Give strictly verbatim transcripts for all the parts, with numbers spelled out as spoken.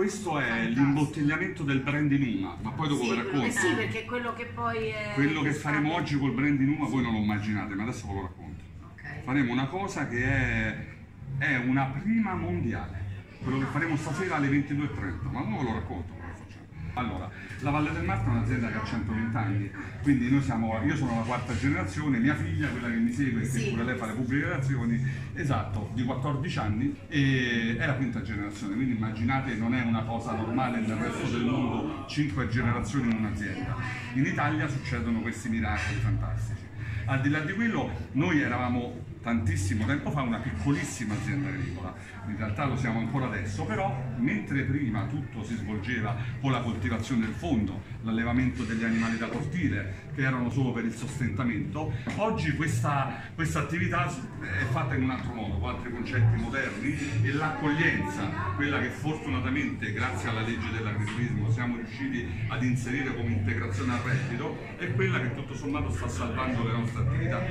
questo è l'imbottigliamento del brand di Numa, ma poi dopo sì, ve racconto. Eh sì, perché quello che poi è... Quello che faremo oggi col brand di Numa voi non lo immaginate, ma adesso ve lo racconto. Okay. Faremo una cosa che è, è una prima mondiale, quello che faremo stasera alle ventidue e trenta, ma non ve lo racconto. Allora, la Valle del Marta è un'azienda che ha centoventi anni, quindi noi siamo, io sono la quarta generazione, mia figlia, quella che mi segue, sì, che pure lei fa le pubbliche relazioni, esatto, di quattordici anni, e è la quinta generazione, quindi immaginate, non è una cosa normale nel resto del mondo, cinque generazioni in un'azienda. In Italia succedono questi miracoli fantastici. Al di là di quello, noi eravamo tantissimo tempo fa una piccolissima azienda agricola, in realtà lo siamo ancora adesso, però mentre prima tutto si svolgeva con la coltivazione del fondo, l'allevamento degli animali da cortile, che erano solo per il sostentamento, oggi questa, questa attività è fatta in un altro modo, con altri concetti moderni, e l'accoglienza, quella che fortunatamente grazie alla legge dell'agriturismo siamo riusciti ad inserire come integrazione al reddito, è quella che tutto sommato sta salvando le nostre attività.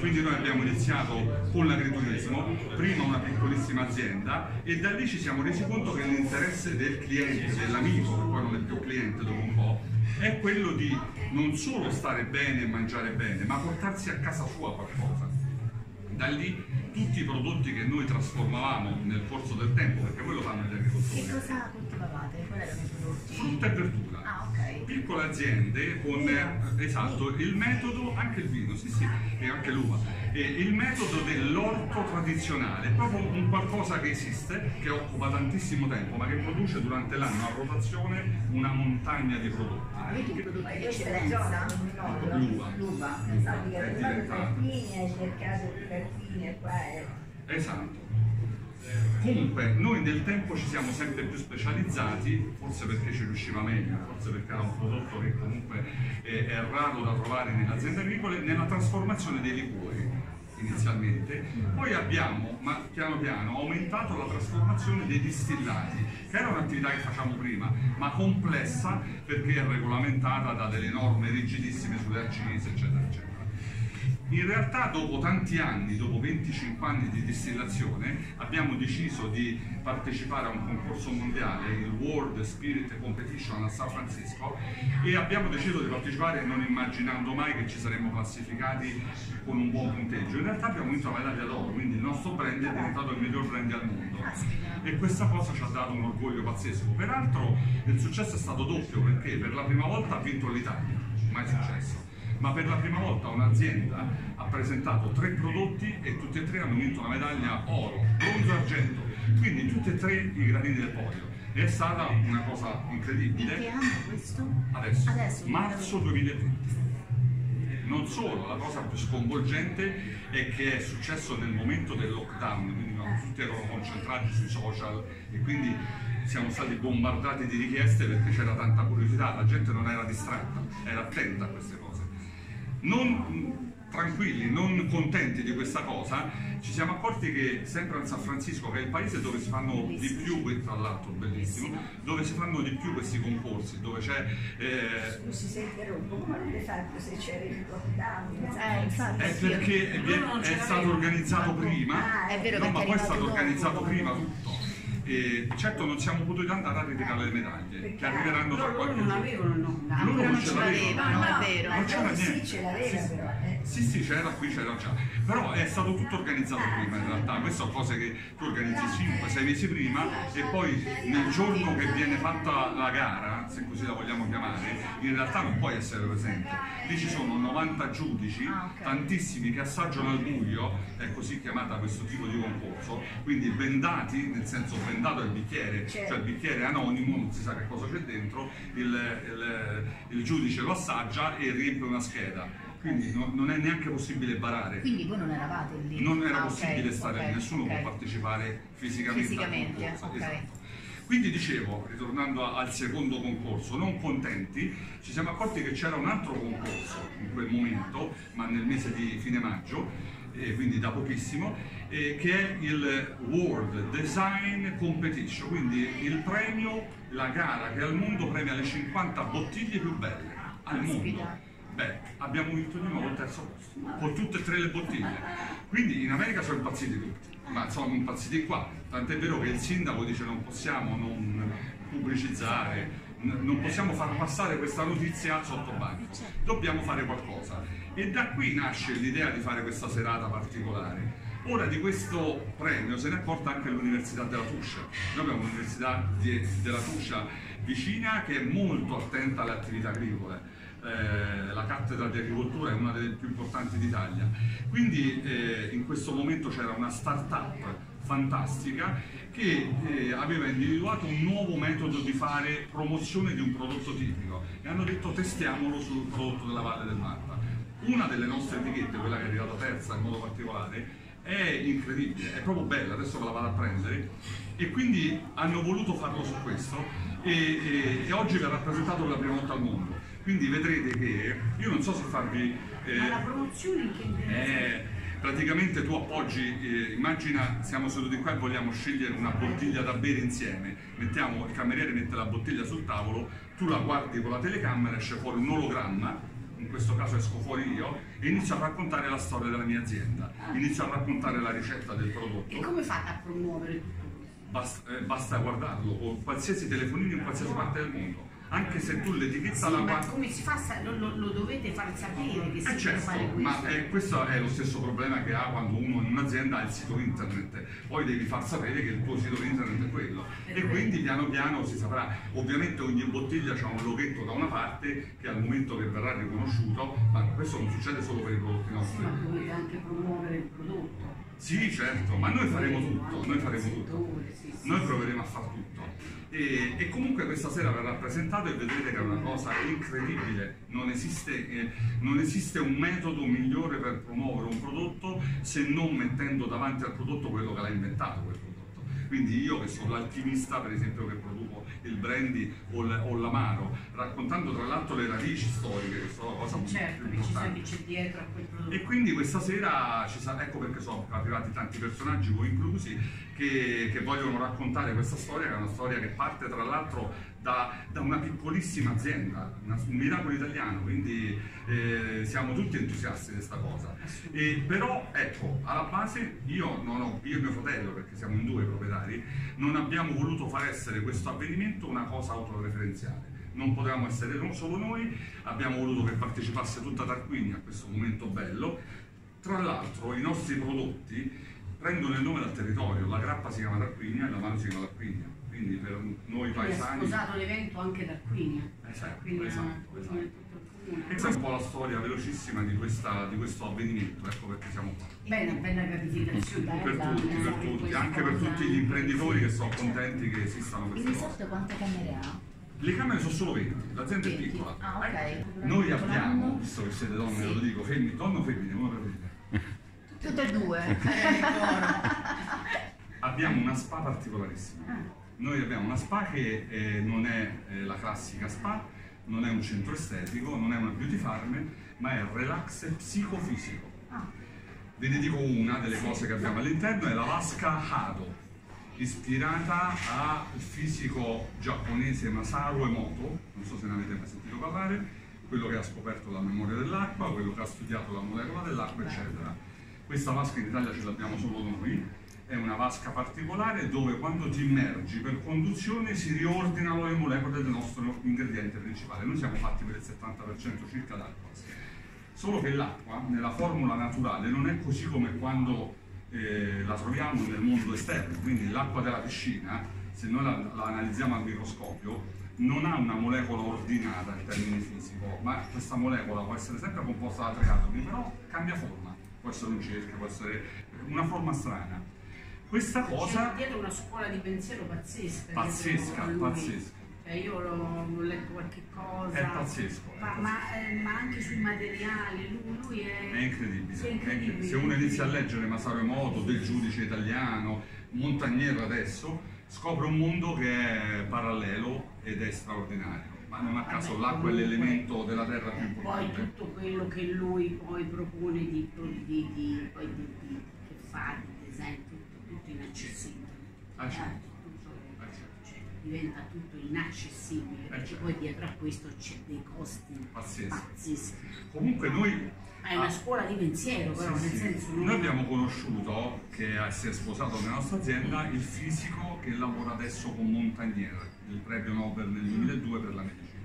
Quindi noi abbiamo iniziato con l'agriturismo, prima una piccolissima azienda, e da lì ci siamo resi conto che l'interesse del cliente, dell'amico, che poi non è più cliente dopo un po', è quello di non solo stare bene e mangiare bene, ma portarsi a casa sua qualcosa. Da lì tutti i prodotti che noi trasformavamo nel corso del tempo, perché quello fanno gli agricoltori. Che cosa coltivavate? Qual erano i prodotti? Frutta e verdura. Ah, ok. Piccole aziende con, eh, esatto, il metodo, anche il vino, sì sì, e anche l'uva, e il metodo dell'orto tradizionale, proprio un qualcosa che esiste, che occupa tantissimo tempo, ma che produce durante l'anno a rotazione una montagna di prodotti. Ah, e che prodotti di eccellenza? L'uva. L'uva, esatto, che è diventata. Esatto. Comunque noi nel tempo ci siamo sempre più specializzati, forse perché ci riusciva meglio, forse perché era un prodotto che comunque è, è raro da trovare nelle aziende agricole, nella trasformazione dei liquori inizialmente. Poi abbiamo, ma piano piano, aumentato la trasformazione dei distillati, che era un'attività che facciamo prima, ma complessa perché è regolamentata da delle norme rigidissime sulle accise, eccetera, eccetera. In realtà dopo tanti anni, dopo venticinque anni di distillazione, abbiamo deciso di partecipare a un concorso mondiale, il World Spirits Competition a San Francisco, e abbiamo deciso di partecipare non immaginando mai che ci saremmo classificati con un buon punteggio. In realtà abbiamo vinto la medaglia d'oro, quindi il nostro brand è diventato il miglior brand al mondo, e questa cosa ci ha dato un orgoglio pazzesco. Peraltro il successo è stato doppio, perché per la prima volta ha vinto l'Italia, mai successo. Ma per la prima volta un'azienda ha presentato tre prodotti e tutti e tre hanno vinto la medaglia oro, bronzo e argento, quindi tutti e tre i gradini del podio. È stata una cosa incredibile. Che anno questo? Adesso, Adesso marzo duemilaventi. Non solo, la cosa più sconvolgente è che è successo nel momento del lockdown, quindi no, tutti erano concentrati sui social e quindi siamo stati bombardati di richieste perché c'era tanta curiosità, la gente non era distratta, era attenta a queste cose. Non tranquilli, non contenti di questa cosa, ci siamo accorti che sempre a San Francisco, che è il paese dove si fanno bellissimo. di più, tra l'altro bellissimo, bellissimo, dove si fanno di più questi concorsi, dove c'è... Eh... Scusi se interrompo, come avete fatto se c'era il lockdown? Eh, infatti, è perché no, è, no, è stato organizzato prima, ah, è vero, no, ma poi è stato organizzato dopo, prima tutto. E certo non siamo potuti andare a ritirare le medaglie, perché che arriveranno tra qualche giorno. Loro non avevano nulla, loro non ce l'avevano, no, è vero. Non c'era niente. Sì, ce l'aveva però. Sì, sì, c'era qui, c'era già. Però è stato tutto organizzato prima in realtà. Queste sono cose che tu organizzi cinque sei mesi prima e poi nel giorno che viene fatta la gara, se così la vogliamo chiamare, in realtà non puoi essere presente. Lì ci sono novanta giudici, tantissimi che assaggiano al buio, è così chiamata questo tipo di concorso, quindi vendati, nel senso vendato è il bicchiere, cioè il bicchiere è anonimo, non si sa che cosa c'è dentro, il, il, il giudice lo assaggia e riempie una scheda. Quindi no, non è neanche possibile barare. Quindi voi non eravate lì? Non era ah, possibile okay, stare okay, lì, nessuno okay. può partecipare fisicamente. Fisicamente, al concorso, okay. esatto. Quindi dicevo, ritornando al secondo concorso, non contenti, ci siamo accorti che c'era un altro concorso in quel momento, ma nel mese di fine maggio, e quindi da pochissimo, eh, che è il World Design Competition, quindi il premio, la gara che al mondo premia le cinquanta bottiglie più belle al mondo. Beh, abbiamo vinto di nuovo il terzo posto, con tutte e tre le bottiglie. Quindi in America sono impazziti tutti. ma sono impazziti qua, tant'è vero che il sindaco dice non possiamo non pubblicizzare, non possiamo far passare questa notizia sotto banco, dobbiamo fare qualcosa. E da qui nasce l'idea di fare questa serata particolare. Ora di questo premio se ne accorta anche l'Università della Tuscia. Noi abbiamo l'Università della Tuscia vicina che è molto attenta alle attività agricole. Eh, la cattedra di agricoltura è una delle più importanti d'Italia, quindi eh, in questo momento c'era una start-up fantastica che eh, aveva individuato un nuovo metodo di fare promozione di un prodotto tipico e hanno detto testiamolo sul prodotto della Valle del Marta. Una delle nostre etichette, quella che è arrivata terza in modo particolare, è incredibile, è proprio bella, adesso ve la vado a prendere, e quindi hanno voluto farlo su questo e, e, e oggi verrà presentato per la prima volta al mondo. Quindi vedrete che, io non so se farvi... Eh, Ma la promozione che... Eh, praticamente tu appoggi, eh, immagina siamo seduti qua e vogliamo scegliere una bottiglia da bere insieme, mettiamo, il cameriere mette la bottiglia sul tavolo, tu la guardi con la telecamera, esce fuori un ologramma, in questo caso esco fuori io, e inizio a raccontare la storia della mia azienda, inizio a raccontare la ricetta del prodotto. E come fate a promuovere? Basta, eh, basta guardarlo, con qualsiasi telefonino in qualsiasi parte del mondo. Anche se tu l'etichetta sì, la guardi... Ma come si fa? Lo, lo, lo dovete far sapere che si eh certo, può fare questo. Ma è, questo è lo stesso problema che ha quando uno in un'azienda ha il sito internet. Poi devi far sapere che il tuo sito internet è quello. È e vero. Quindi piano piano si saprà. Ovviamente ogni bottiglia ha un loghetto da una parte che al momento che verrà riconosciuto, ma questo non succede solo per i prodotti nostri. Sì, ma dovete anche promuovere il prodotto. Sì, certo, ma noi faremo tutto, noi faremo tutto. Noi proveremo a far tutto. E, e comunque questa sera verrà presentato e vedrete che è una cosa incredibile, non esiste, eh, non esiste un metodo migliore per promuovere un prodotto se non mettendo davanti al prodotto quello che l'ha inventato quel prodotto. Quindi io che sono l'alchimista, per esempio, che produco il brandy o l'amaro, raccontando tra l'altro le radici storiche, che sono la cosa molto certo, importante. Certo, che c'è dietro a quel prodotto. E quindi questa sera ci sarà, ecco perché sono arrivati tanti personaggi, voi inclusi, che, che vogliono raccontare questa storia, che è una storia che parte tra l'altro da, da una piccolissima azienda, una, un miracolo italiano, quindi eh, siamo tutti entusiasti di questa cosa. E, però ecco, alla base io, non ho, io e mio fratello, perché siamo in due proprietari, non abbiamo voluto far essere questo avvenimento una cosa autoreferenziale. Non potevamo essere non solo noi, abbiamo voluto che partecipasse tutta Tarquinia a questo momento bello. Tra l'altro i nostri prodotti prendono il nome dal territorio, la grappa si chiama Tarquinia e la mano si chiama Tarquinia. Quindi per noi paesani... Ho sposato l'evento anche da qui. Esatto, esatto, esatto. esatto. E questa è un po' la storia velocissima di, questa, di questo avvenimento, ecco perché siamo qua. Bene, bella capacitazione. Per tutti, per tutti, anche per tutti gli imprenditori che sono contenti che esistano queste cose. Il risotto quante camere ha? Le camere sono solo venti, l'azienda è piccola. Ah, ok. Noi abbiamo, visto che siete donne, sì. Lo dico, femmine, donne o femmine, come preferite? Tutte e due. Abbiamo una spa particolarissima. Ah. Noi abbiamo una spa che eh, non è eh, la classica spa, non è un centro estetico, non è una beauty farm, ma è relax psicofisico. Ah. Ve ne dico una delle cose che abbiamo all'interno, è la vasca Hado, ispirata al fisico giapponese Masaru Emoto, non so se ne avete mai sentito parlare, quello che ha scoperto la memoria dell'acqua, quello che ha studiato la molecola dell'acqua, eccetera. Questa vasca in Italia ce l'abbiamo solo noi. È una vasca particolare dove quando ti immergi per conduzione si riordinano le molecole del nostro ingrediente principale. Noi siamo fatti per il settanta per cento circa d'acqua. Solo che l'acqua nella formula naturale non è così come quando eh, la troviamo nel mondo esterno. Quindi l'acqua della piscina, se noi la, la analizziamo al microscopio, non ha una molecola ordinata in termini fisico, ma questa molecola può essere sempre composta da tre atomi, però cambia forma. Può essere un cerchio, può essere una forma strana. Questa cosa... C'è dietro una scuola di pensiero pazzesca. Pazzesca, pazzesca. Cioè io l'ho letto qualche cosa. È pazzesco. È ma, pazzesco. Ma, eh, ma anche sui materiali, lui, lui è... È incredibile. Sì, è incredibile. È incredibile. Se uno inizia a leggere Masaru Emoto, del giudice italiano, Montagnier adesso, scopre un mondo che è parallelo ed è straordinario. Ma non a caso l'acqua è l'elemento della terra più importante. Poi tutto quello che lui poi propone di... di, di, di, poi di, di che fa, di design, tutto inaccessibile. Ah, certo. Ah, certo. diventa tutto inaccessibile, perché eh poi dietro a questo c'è dei costi pazzeschi. Comunque noi è una ah, scuola di pensiero, però sì, nel sì. senso noi abbiamo conosciuto, che si è sposato nella nostra azienda, il fisico che lavora adesso con Montagnier, il Prebio Nover nel duemiladue per la medicina,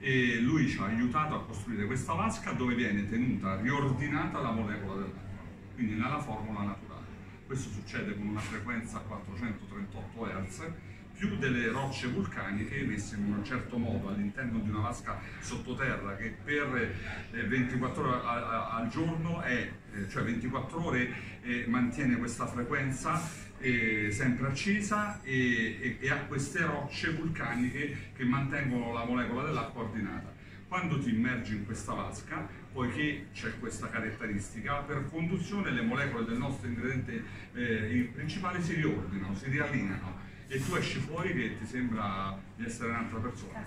e lui ci ha aiutato a costruire questa vasca dove viene tenuta riordinata la molecola dell'acqua, quindi nella formula naturale. Questo succede con una frequenza a quattrocentotrentotto hertz più delle rocce vulcaniche messe in un certo modo all'interno di una vasca sottoterra che per ventiquattro ore al giorno è, cioè ventiquattro ore mantiene questa frequenza sempre accesa e ha queste rocce vulcaniche che mantengono la molecola dell'acqua ordinata. Quando ti immergi in questa vasca, poiché c'è questa caratteristica, per conduzione le molecole del nostro ingrediente eh, principale si riordinano, si riallineano e tu esci fuori che ti sembra di essere un'altra persona.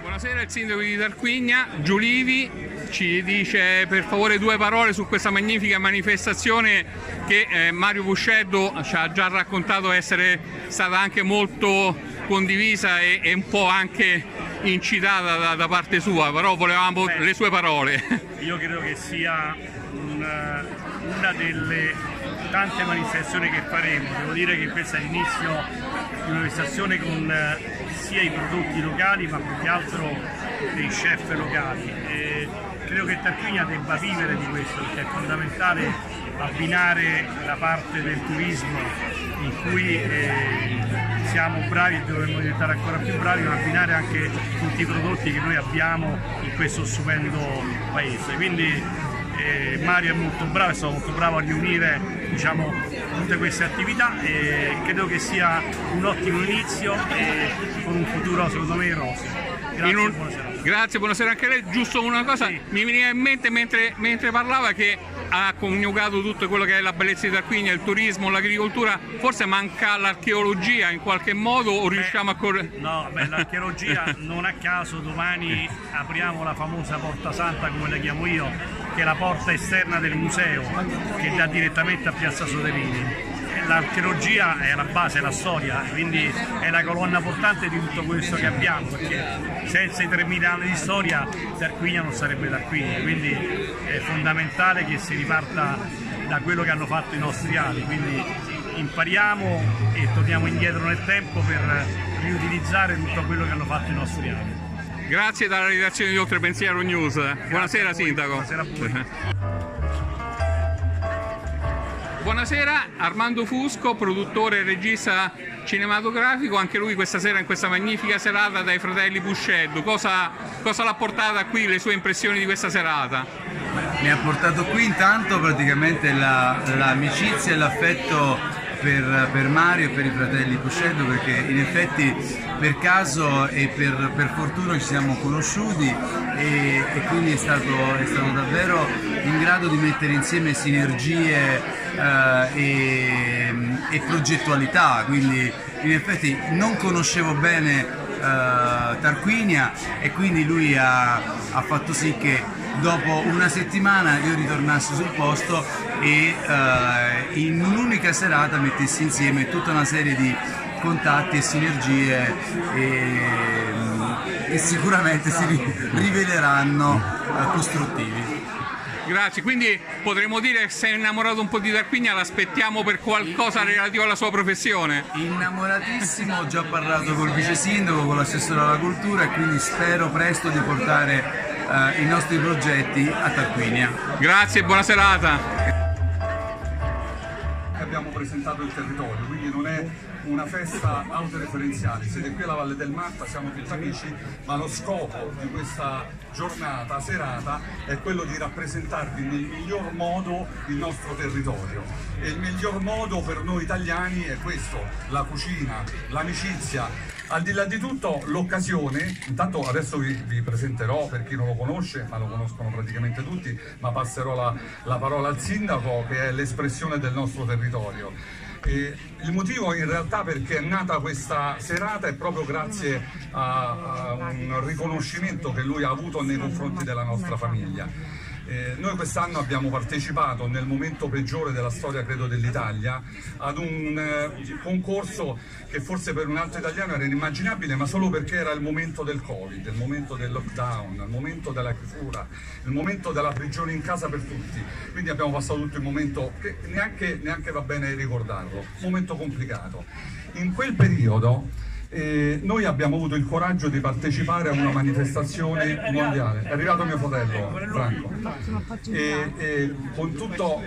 Buonasera, il sindaco di Tarquinia, Giulivi, ci dice per favore due parole su questa magnifica manifestazione che eh, Mario Pusceddu ci ha già raccontato essere stata anche molto condivisa e, e un po' anche incitata da, da parte sua, però volevamo Beh, le sue parole. Io credo che sia una, una delle tante manifestazioni che faremo. Devo dire che questo è l'inizio di una manifestazione con sia i prodotti locali ma più che altro dei chef locali. E credo che Tarquinia debba vivere di questo, perché è fondamentale abbinare la parte del turismo in cui eh, siamo bravi e dovremmo diventare ancora più bravi, ma abbinare anche tutti i prodotti che noi abbiamo in questo stupendo paese. Quindi eh, Mario è molto bravo, è stato molto bravo a riunire, diciamo, tutte queste attività e credo che sia un ottimo inizio e con un futuro secondo me roseo. Grazie, un... buonasera. Grazie, buonasera anche a lei. Giusto una cosa, sì. Mi veniva in mente mentre, mentre parlava che ha coniugato tutto quello che è la bellezza di Tarquinia, il turismo, l'agricoltura, forse manca l'archeologia in qualche modo o beh, riusciamo a correre? No, l'archeologia non a caso domani apriamo la famosa Porta Santa, come la chiamo io, che è la porta esterna del museo che dà direttamente a Piazza Soderini. L'archeologia è la base, è la storia, quindi è la colonna portante di tutto questo che abbiamo, perché senza i tremila anni di storia Tarquinia non sarebbe Tarquinia, quindi è fondamentale che si riparta da quello che hanno fatto i nostri ali, quindi impariamo e torniamo indietro nel tempo per riutilizzare tutto quello che hanno fatto i nostri ali. Grazie dalla redazione di OltrepensieroNews. Buonasera sindaco. Buonasera a voi. Buonasera, Armando Fusco, produttore e regista cinematografico, anche lui questa sera in questa magnifica serata dai fratelli Pusceddu. Cosa, cosa l'ha portata qui, le sue impressioni di questa serata? Mi ha portato qui intanto praticamente l'amicizia la, e l'affetto per, per Mario e per i fratelli Pusceddu, perché in effetti per caso e per, per fortuna ci siamo conosciuti. E, e quindi è stato, è stato davvero in grado di mettere insieme sinergie eh, e, e progettualità, quindi in effetti non conoscevo bene eh, Tarquinia e quindi lui ha, ha fatto sì che dopo una settimana io ritornassi sul posto e eh, in un'unica serata mettessi insieme tutta una serie di contatti e sinergie e, e sicuramente si riveleranno costruttivi. Grazie, quindi potremmo dire che sei innamorato un po' di Tarquinia, l'aspettiamo per qualcosa relativo alla sua professione. Innamoratissimo, ho già parlato col vice sindaco, con l'assessore alla cultura e quindi spero presto di portare eh, i nostri progetti a Tarquinia. Grazie e buona serata. Abbiamo presentato il territorio, quindi non è una festa autoreferenziale, siete qui alla Valle del Marta, siamo tutti amici, ma lo scopo di questa giornata, serata, è quello di rappresentarvi nel miglior modo il nostro territorio e il miglior modo per noi italiani è questo, la cucina, l'amicizia, al di là di tutto l'occasione. Intanto adesso vi, vi presenterò per chi non lo conosce, ma lo conoscono praticamente tutti, ma passerò la, la parola al sindaco che è l'espressione del nostro territorio. E il motivo in realtà perché è nata questa serata è proprio grazie a, a un riconoscimento che lui ha avuto nei confronti della nostra famiglia. Eh, noi quest'anno abbiamo partecipato, nel momento peggiore della storia credo dell'Italia, ad un eh, concorso che forse per un altro italiano era inimmaginabile, ma solo perché era il momento del Covid, il momento del lockdown, il momento della chiusura, il momento della prigione in casa per tutti. Quindi abbiamo passato tutto il momento che neanche, neanche va bene ricordarlo, momento complicato. In quel periodo Eh, noi abbiamo avuto il coraggio di partecipare a una manifestazione mondiale. È arrivato mio fratello Franco, e, e con, tutto,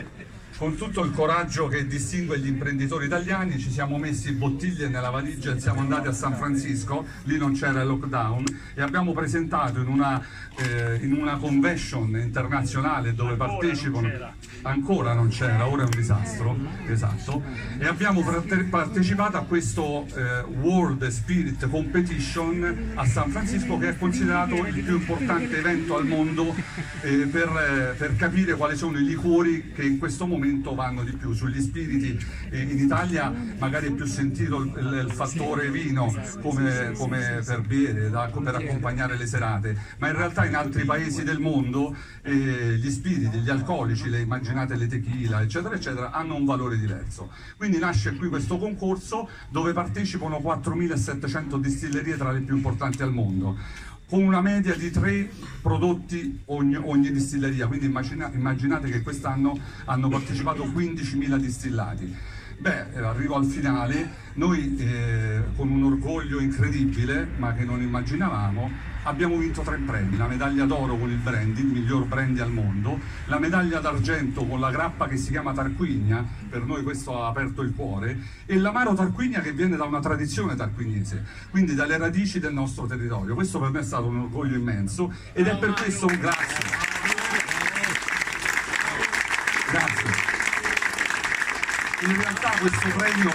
con tutto il coraggio che distingue gli imprenditori italiani ci siamo messi bottiglie nella valigia e siamo andati a San Francisco, lì non c'era il lockdown, e abbiamo presentato in una, eh, in una convention internazionale dove partecipano, ancora non c'era, ora è un disastro, esatto, e abbiamo partecipato a questo eh, World Spirit Competition a San Francisco, che è considerato il più importante evento al mondo eh, per, eh, per capire quali sono i liquori che in questo momento vanno di più sugli spiriti. Eh, in Italia magari è più sentito il, il, il fattore vino come, come per bere, da, per accompagnare le serate, ma in realtà in altri paesi del mondo eh, gli spiriti, gli alcolici, le immagini, le tequila, eccetera eccetera, hanno un valore diverso. Quindi nasce qui questo concorso dove partecipano quattromilasettecento distillerie tra le più importanti al mondo, con una media di tre prodotti ogni, ogni distilleria. Quindi immagina, immaginate che quest'anno hanno partecipato quindicimila distillati. Beh, arrivo al finale, noi eh, con un orgoglio incredibile, ma che non immaginavamo, abbiamo vinto tre premi: la medaglia d'oro con il brandy, il miglior brandy al mondo, la medaglia d'argento con la grappa che si chiama Tarquinia, per noi questo ha aperto il cuore, e l'amaro Tarquinia che viene da una tradizione tarquiniese, quindi dalle radici del nostro territorio. Questo per me è stato un orgoglio immenso ed è per questo un grazie. Grazie. In realtà questo premio,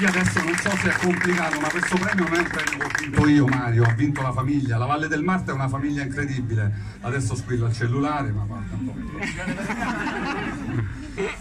io adesso non so se è complicato, ma questo premio non è un premio che ho vinto io, Mario, ha vinto la famiglia. La Valle del Marta è una famiglia incredibile. Adesso squilla il cellulare, ma guarda un po'.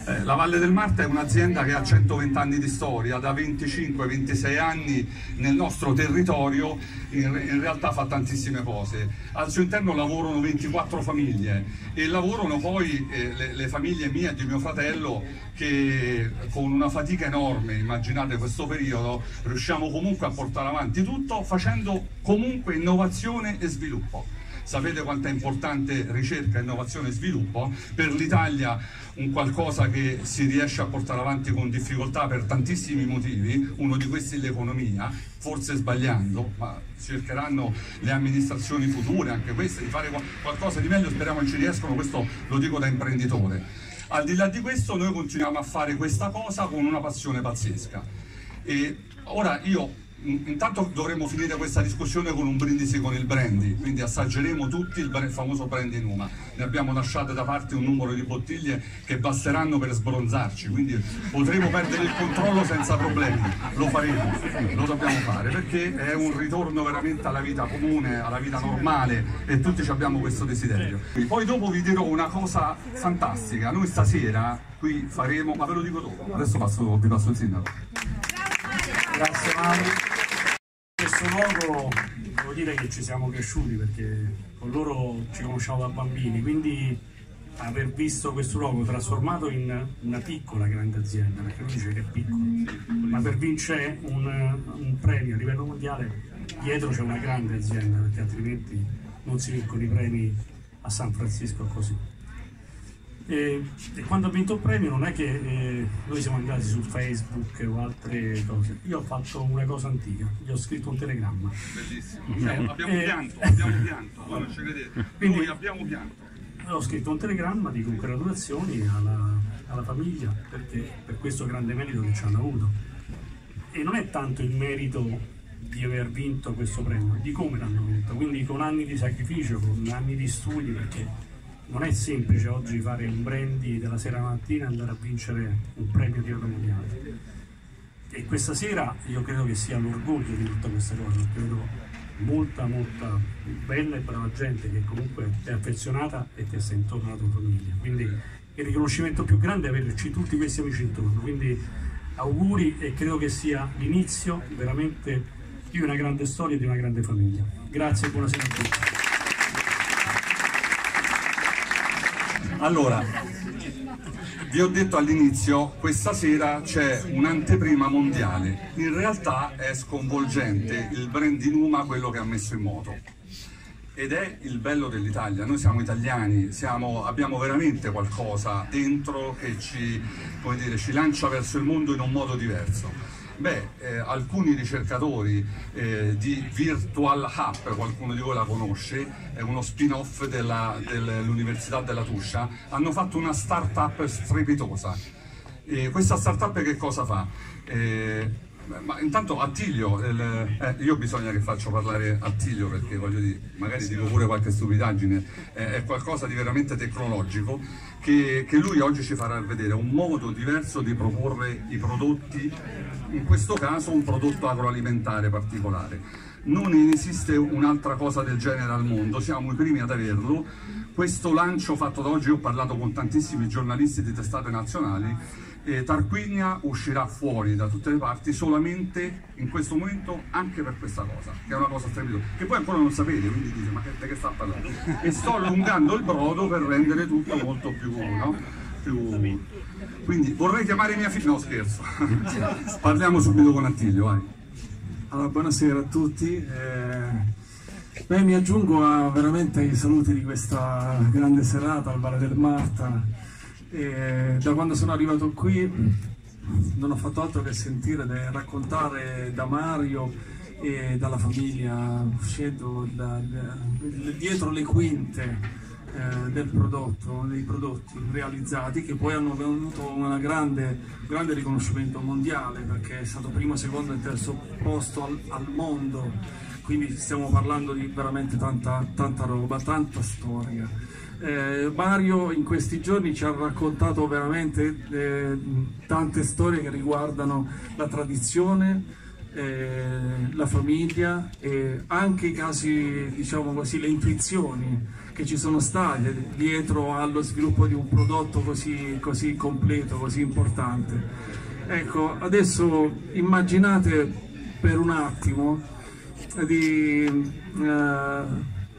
Eh, la Valle del Marta è un'azienda che ha centoventi anni di storia, da venticinque ventisei anni nel nostro territorio, in, in realtà fa tantissime cose. Al suo interno lavorano ventiquattro famiglie e lavorano poi eh, le, le famiglie mie e di mio fratello, che con una fatica enorme, immaginate questo periodo, riusciamo comunque a portare avanti tutto facendo comunque innovazione e sviluppo. Sapete quanto è importante ricerca, innovazione e sviluppo? Per l'Italia un qualcosa che si riesce a portare avanti con difficoltà per tantissimi motivi, uno di questi è l'economia, forse sbagliando, ma cercheranno le amministrazioni future, anche queste, di fare qualcosa di meglio, speriamo che ci riescono, questo lo dico da imprenditore. Al di là di questo noi continuiamo a fare questa cosa con una passione pazzesca. E ora io, intanto dovremo finire questa discussione con un brindisi con il brandy, quindi assaggeremo tutti il famoso brandy Numa. Ne abbiamo lasciate da parte un numero di bottiglie che basteranno per sbronzarci, quindi potremo perdere il controllo senza problemi. Lo faremo, lo dobbiamo fare, perché è un ritorno veramente alla vita comune, alla vita normale, e tutti abbiamo questo desiderio. Poi dopo vi dirò una cosa fantastica. Noi stasera qui faremo, ma ve lo dico dopo, adesso passo, vi passo il sindaco. Grazie Mario. In questo luogo devo dire che ci siamo cresciuti, perché con loro ci conosciamo da bambini, quindi aver visto questo luogo trasformato in una piccola grande azienda, perché non dice che è piccolo, ma per vincere un, un premio a livello mondiale dietro c'è una grande azienda, perché altrimenti non si vincono i premi a San Francisco così. E, e quando ho vinto il premio non è che eh, noi siamo andati su Facebook o altre cose, io ho fatto una cosa antica, gli ho scritto un telegramma. Bellissimo, cioè, abbiamo eh, pianto, abbiamo pianto, voi non ci vedete, quindi, noi abbiamo pianto. Ho scritto un telegramma di congratulazioni alla, alla famiglia, perché, per questo grande merito che ci hanno avuto. E non è tanto il merito di aver vinto questo premio, di come l'hanno vinto, quindi con anni di sacrificio, con anni di studi, perché non è semplice oggi fare un brandy dalla sera alla mattina e andare a vincere un premio di livello mondiale. E questa sera io credo che sia l'orgoglio di tutta questa cosa, credo molta molta bella e brava gente che comunque è affezionata e che sta intorno alla tua famiglia. Quindi il riconoscimento più grande è averci tutti questi amici intorno. Quindi auguri, e credo che sia l'inizio veramente di una grande storia e di una grande famiglia. Grazie e buonasera a tutti. Allora, vi ho detto all'inizio, questa sera c'è un'anteprima mondiale. In realtà è sconvolgente il brand di Numa, quello che ha messo in moto. Ed è il bello dell'Italia, noi siamo italiani, siamo, abbiamo veramente qualcosa dentro che ci, come dire, ci lancia verso il mondo in un modo diverso. Beh, eh, alcuni ricercatori eh, di Virtual Hub, qualcuno di voi la conosce, è uno spin-off dell'Università della Tuscia, hanno fatto una startup strepitosa. E questa startup che cosa fa? Eh, Ma intanto Attilio, il, eh, io bisogna che faccio parlare Attilio perché voglio dire, magari dico pure qualche stupidaggine, eh, è qualcosa di veramente tecnologico che, che lui oggi ci farà vedere, un modo diverso di proporre i prodotti, in questo caso un prodotto agroalimentare particolare. Non esiste un'altra cosa del genere al mondo, siamo i primi ad averlo. Questo lancio fatto da oggi, io ho parlato con tantissimi giornalisti di testate nazionali, e Tarquinia uscirà fuori da tutte le parti solamente in questo momento anche per questa cosa, che è una cosa strepitosa, che poi ancora non sapete, quindi dice ma che, che sta parlando? E sto allungando il brodo per rendere tutto molto più, no? più... Quindi vorrei chiamare mia figlia, no scherzo, parliamo subito con Attilio, vai. Allora, buonasera a tutti, eh... Beh, mi aggiungo a, veramente ai saluti di questa grande serata al Vale del Marta. E da quando sono arrivato qui non ho fatto altro che sentire e raccontare da Mario e dalla famiglia Pusceddu da, da, dietro le quinte eh, del prodotto, dei prodotti realizzati che poi hanno avuto un grande, grande riconoscimento mondiale, perché è stato primo, secondo e terzo posto al, al mondo, quindi stiamo parlando di veramente tanta, tanta roba, tanta storia. Eh, Mario in questi giorni ci ha raccontato veramente eh, tante storie che riguardano la tradizione, eh, la famiglia e anche i casi, diciamo così, le intuizioni che ci sono state dietro allo sviluppo di un prodotto così, così completo, così importante. Ecco, adesso immaginate per un attimo di eh,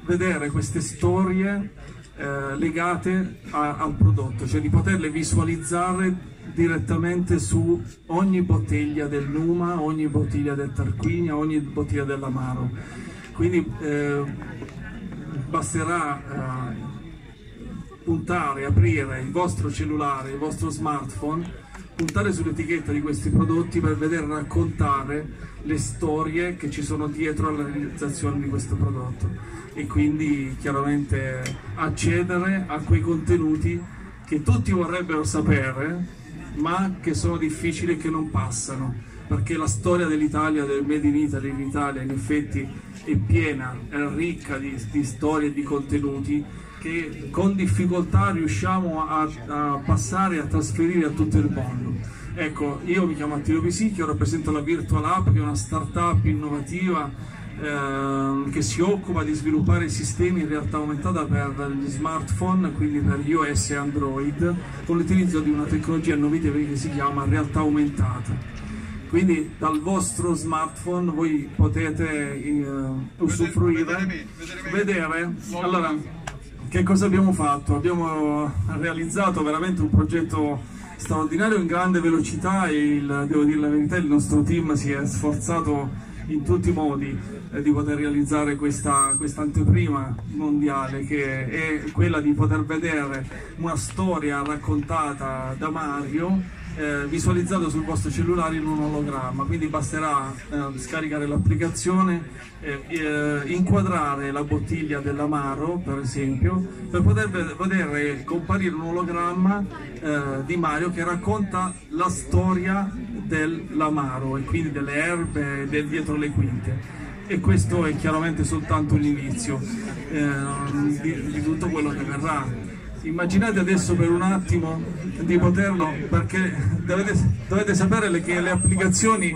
vedere queste storie Eh, legate a, al prodotto, cioè di poterle visualizzare direttamente su ogni bottiglia del Numa, ogni bottiglia del Tarquinia, ogni bottiglia dell'Amaro. Quindi eh, basterà eh, puntare, aprire il vostro cellulare, il vostro smartphone, puntare sull'etichetta di questi prodotti per vedere raccontare le storie che ci sono dietro alla realizzazione di questo prodotto. E quindi chiaramente accedere a quei contenuti che tutti vorrebbero sapere ma che sono difficili e che non passano, perché la storia dell'Italia, del Made in Italy in Italia in effetti è piena, è ricca di, di storie e di contenuti che con difficoltà riusciamo a, a passare e a trasferire a tutto il mondo. Ecco, io mi chiamo Attilio Pisicchio, rappresento la Virtual App, che è una startup innovativa che si occupa di sviluppare sistemi in realtà aumentata per gli smartphone, quindi per iOS e Android, con l'utilizzo di una tecnologia innovativa che si chiama realtà aumentata. Quindi dal vostro smartphone voi potete eh, usufruire, vedere, vedere, vedere, vedere. Allora, che cosa abbiamo fatto? Abbiamo realizzato veramente un progetto straordinario in grande velocità e il, devo dire la verità, il nostro team si è sforzato in tutti i modi eh, di poter realizzare questa quest'anteprima mondiale, che è quella di poter vedere una storia raccontata da Mario eh, visualizzata sul vostro cellulare in un ologramma. Quindi basterà eh, scaricare l'applicazione, eh, eh, inquadrare la bottiglia dell'Amaro per esempio, per poter vedere comparire un ologramma eh, di Mario che racconta la storia dell'Amaro e quindi delle erbe del dietro le quinte. E questo è chiaramente soltanto l'inizio eh, di, di tutto quello che verrà. Immaginate adesso per un attimo di poterlo, perché dovete, dovete sapere che le applicazioni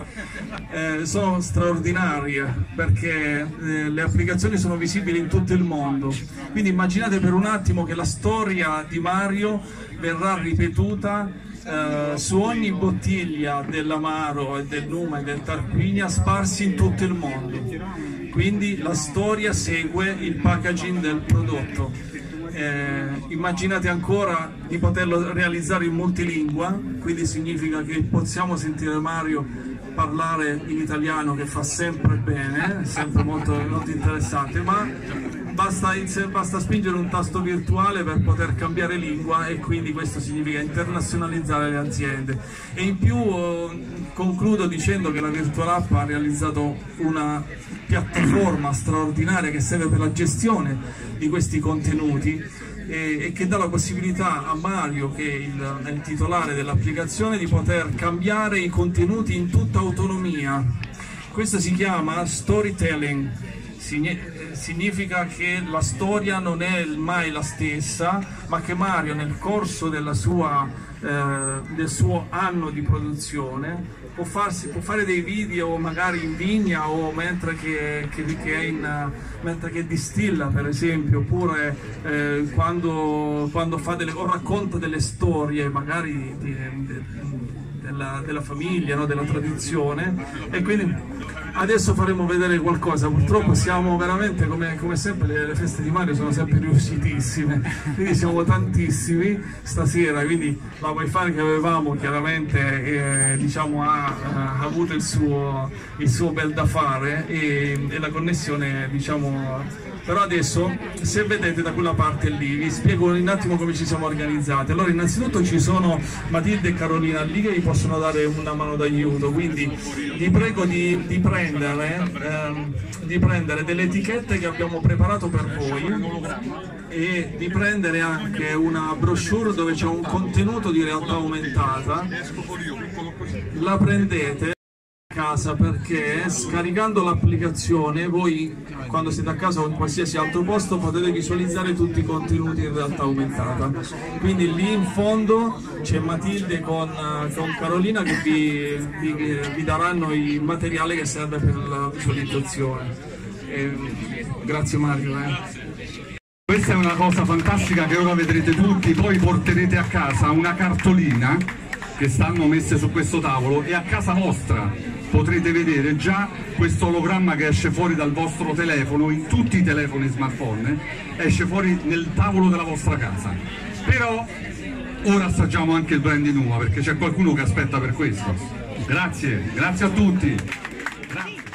eh, sono straordinarie, perché eh, le applicazioni sono visibili in tutto il mondo. Quindi immaginate per un attimo che la storia di Mario verrà ripetuta Uh, su ogni bottiglia dell'Amaro e del Numa e del Tarquinia sparsi in tutto il mondo. Quindi la storia segue il packaging del prodotto eh, immaginate ancora di poterlo realizzare in multilingua, quindi significa che possiamo sentire Mario parlare in italiano, che fa sempre bene, sempre molto, molto interessante, ma basta, basta spingere un tasto virtuale per poter cambiare lingua, e quindi questo significa internazionalizzare le aziende. E in più eh, concludo dicendo che la Virtual App ha realizzato una piattaforma straordinaria che serve per la gestione di questi contenuti e che dà la possibilità a Mario, che è il, è il titolare dell'applicazione, di poter cambiare i contenuti in tutta autonomia. Questo si chiama storytelling, significa che la storia non è mai la stessa, ma che Mario nel corso della sua, eh, del suo anno di produzione può, farsi, può fare dei video magari in vigna o mentre che, che, che, è in, mentre che distilla, per esempio, oppure eh, quando, quando fa delle, o racconta delle storie magari di, di, della, della famiglia, no? Della tradizione. E quindi adesso faremo vedere qualcosa. Purtroppo siamo veramente, come, come sempre, le, le feste di Mario sono sempre riuscitissime, quindi siamo tantissimi stasera, quindi la wifi che avevamo chiaramente eh, diciamo, ha, ha avuto il suo, il suo bel da fare, e, e la connessione, diciamo. Però adesso, se vedete da quella parte lì, vi spiego un attimo come ci siamo organizzati. Allora, innanzitutto ci sono Matilde e Carolina lì che vi possono dare una mano d'aiuto, quindi vi prego di, di prendere Ehm, di prendere delle etichette che abbiamo preparato per voi e di prendere anche una brochure dove c'è un contenuto di realtà aumentata. La prendete a casa, perché scaricando l'applicazione voi, quando siete a casa o in qualsiasi altro posto, potete visualizzare tutti i contenuti in realtà aumentata. Quindi lì in fondo c'è Matilde con, con Carolina che vi, vi, vi daranno il materiale che serve per la visualizzazione. E, grazie Mario. Eh. Questa è una cosa fantastica che ora vedrete tutti, poi porterete a casa una cartolina che stanno messe su questo tavolo, e a casa vostra potrete vedere già questo ologramma che esce fuori dal vostro telefono, in tutti i telefoni smartphone, esce fuori nel tavolo della vostra casa. Però ora assaggiamo anche il brandy Numa, perché c'è qualcuno che aspetta per questo. Grazie, grazie a tutti. Grazie.